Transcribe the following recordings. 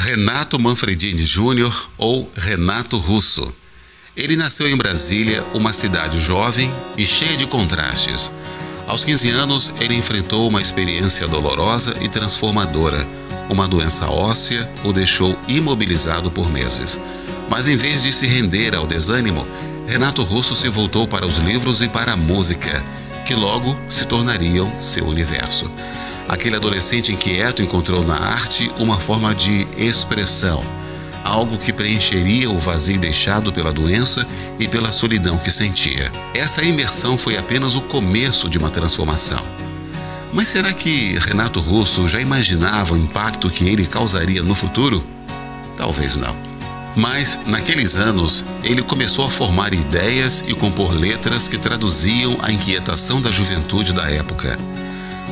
Renato Manfredini Júnior, ou Renato Russo. Ele nasceu em Brasília, uma cidade jovem e cheia de contrastes. Aos 15 anos, ele enfrentou uma experiência dolorosa e transformadora. Uma doença óssea o deixou imobilizado por meses. Mas em vez de se render ao desânimo, Renato Russo se voltou para os livros e para a música, que logo se tornariam seu universo. Aquele adolescente inquieto encontrou na arte uma forma de expressão, algo que preencheria o vazio deixado pela doença e pela solidão que sentia. Essa imersão foi apenas o começo de uma transformação. Mas será que Renato Russo já imaginava o impacto que ele causaria no futuro? Talvez não. Mas, naqueles anos, ele começou a formar ideias e compor letras que traduziam a inquietação da juventude da época.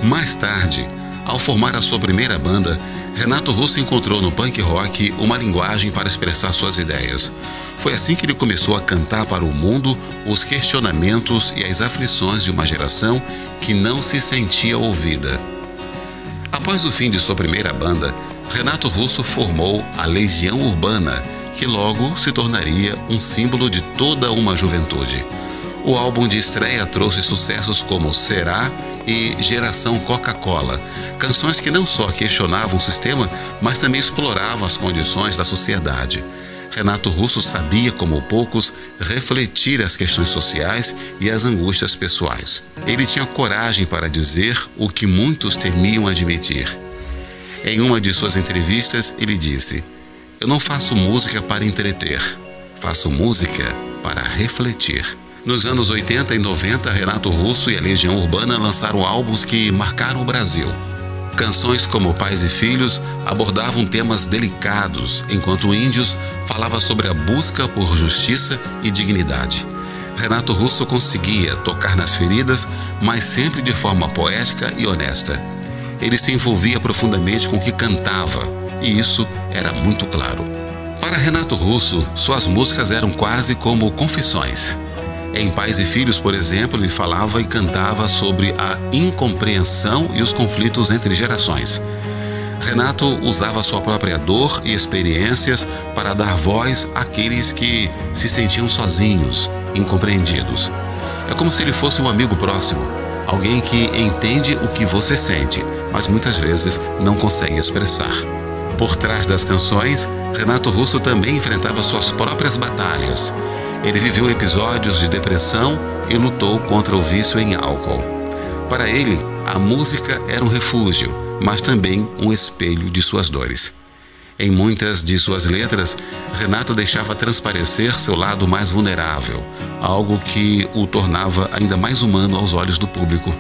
Mais tarde, ao formar a sua primeira banda, Renato Russo encontrou no punk rock uma linguagem para expressar suas ideias. Foi assim que ele começou a cantar para o mundo os questionamentos e as aflições de uma geração que não se sentia ouvida. Após o fim de sua primeira banda, Renato Russo formou a Legião Urbana, que logo se tornaria um símbolo de toda uma juventude. O álbum de estreia trouxe sucessos como Será e Geração Coca-Cola, canções que não só questionavam o sistema, mas também exploravam as condições da sociedade. Renato Russo sabia, como poucos, refletir as questões sociais e as angústias pessoais. Ele tinha coragem para dizer o que muitos temiam admitir. Em uma de suas entrevistas, ele disse: "Eu não faço música para entreter, faço música para refletir." Nos anos 80 e 90, Renato Russo e a Legião Urbana lançaram álbuns que marcaram o Brasil. Canções como Pais e Filhos abordavam temas delicados, enquanto Índios falava sobre a busca por justiça e dignidade. Renato Russo conseguia tocar nas feridas, mas sempre de forma poética e honesta. Ele se envolvia profundamente com o que cantava, e isso era muito claro. Para Renato Russo, suas músicas eram quase como confissões. Em Pais e Filhos, por exemplo, ele falava e cantava sobre a incompreensão e os conflitos entre gerações. Renato usava sua própria dor e experiências para dar voz àqueles que se sentiam sozinhos, incompreendidos. É como se ele fosse um amigo próximo, alguém que entende o que você sente, mas muitas vezes não consegue expressar. Por trás das canções, Renato Russo também enfrentava suas próprias batalhas. Ele viveu episódios de depressão e lutou contra o vício em álcool. Para ele, a música era um refúgio, mas também um espelho de suas dores. Em muitas de suas letras, Renato deixava transparecer seu lado mais vulnerável, algo que o tornava ainda mais humano aos olhos do público.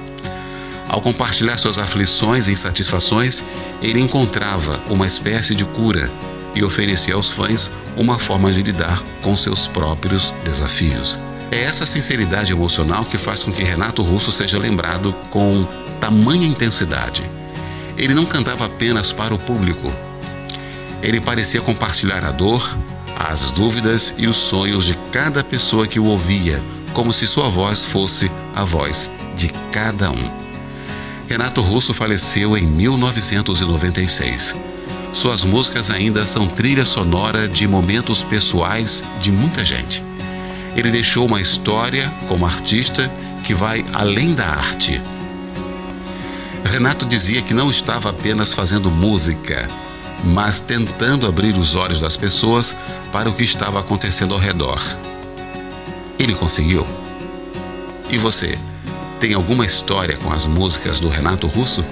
Ao compartilhar suas aflições e insatisfações, ele encontrava uma espécie de cura e oferecia aos fãs uma forma de lidar com seus próprios desafios. É essa sinceridade emocional que faz com que Renato Russo seja lembrado com tamanha intensidade. Ele não cantava apenas para o público. Ele parecia compartilhar a dor, as dúvidas e os sonhos de cada pessoa que o ouvia, como se sua voz fosse a voz de cada um. Renato Russo faleceu em 1996. Suas músicas ainda são trilha sonora de momentos pessoais de muita gente. Ele deixou uma história como artista que vai além da arte. Renato dizia que não estava apenas fazendo música, mas tentando abrir os olhos das pessoas para o que estava acontecendo ao redor. Ele conseguiu. E você, tem alguma história com as músicas do Renato Russo?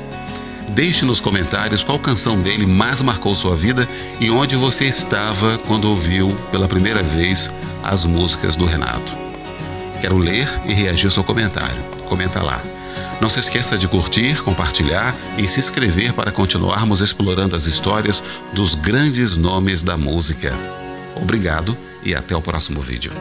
Deixe nos comentários qual canção dele mais marcou sua vida e onde você estava quando ouviu pela primeira vez as músicas do Renato. Quero ler e reagir ao seu comentário. Comenta lá. Não se esqueça de curtir, compartilhar e se inscrever para continuarmos explorando as histórias dos grandes nomes da música. Obrigado e até o próximo vídeo.